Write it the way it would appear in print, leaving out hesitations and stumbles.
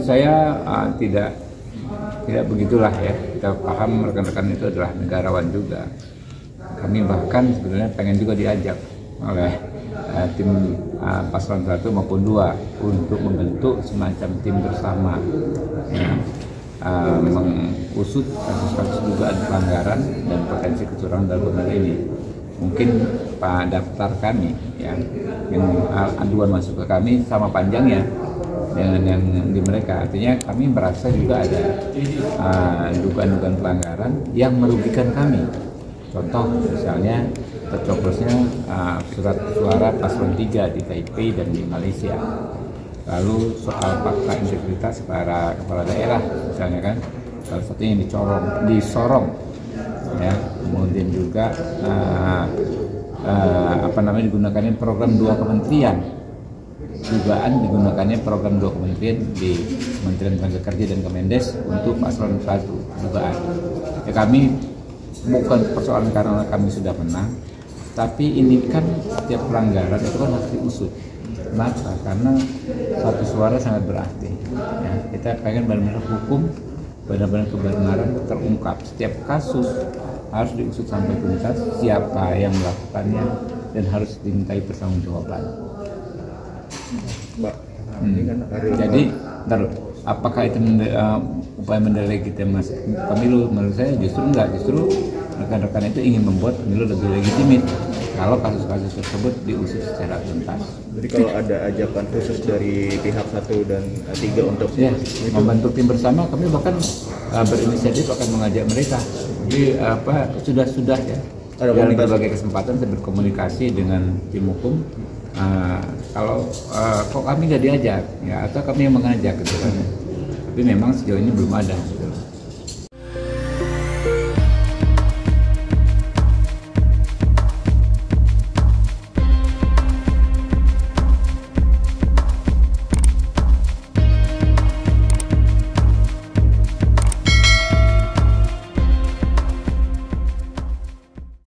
menurut saya tidak begitulah ya. Kita paham rekan-rekan itu adalah negarawan juga. Kami bahkan sebenarnya pengen juga diajak oleh tim paslon 1 maupun 2 untuk membentuk semacam tim bersama ya, mengusut kasus-kasus dugaan pelanggaran dan potensi kecurangan dalam pemilu ini. Mungkin Pak daftar kami ya, yang aduan masuk ke kami sama panjangnya dengan yang di mereka. Artinya kami merasa juga ada dugaan-dugaan pelanggaran yang merugikan kami. Contoh misalnya tercoblosnya surat suara paslon 3 di Taipei dan di Malaysia. Lalu soal fakta integritas para kepala daerah misalnya kan, salah satunya yang disorong ya. Kemudian juga digunakannya program 2 kementerian, dugaan digunakannya program 2 kementerian di Kementerian Tenaga Kerja dan Kemendes untuk paslon 1 dugaan ya. Kami bukan persoalan karena kami sudah menang, tapi ini kan setiap pelanggaran itu kan harus diusut. Kenapa? Karena satu suara sangat berarti. Ya, kita pengen benar-benar hukum, benar-benar kebenaran terungkap. Setiap kasus harus diusut sampai tuntas, siapa yang melakukannya, dan harus dimintai pertanggungjawaban. Jadi, apakah itu upaya mendelegitimasi pemilu? Menurut saya justru enggak, justru rekan-rekan itu ingin membuat pemilu lebih legitimit kalau kasus-kasus tersebut diusut secara tuntas. Jadi kalau ada ajakan khusus dari pihak 1 dan 3 untuk membentuk tim bersama, kami bahkan berinisiatif akan mengajak mereka. Jadi sudah ya, dalam berbagai kesempatan saya berkomunikasi dengan tim hukum. Kalau kok kami nggak diajak ya, atau kami yang mengajak gitu kan. Tapi memang sejauh ini belum ada.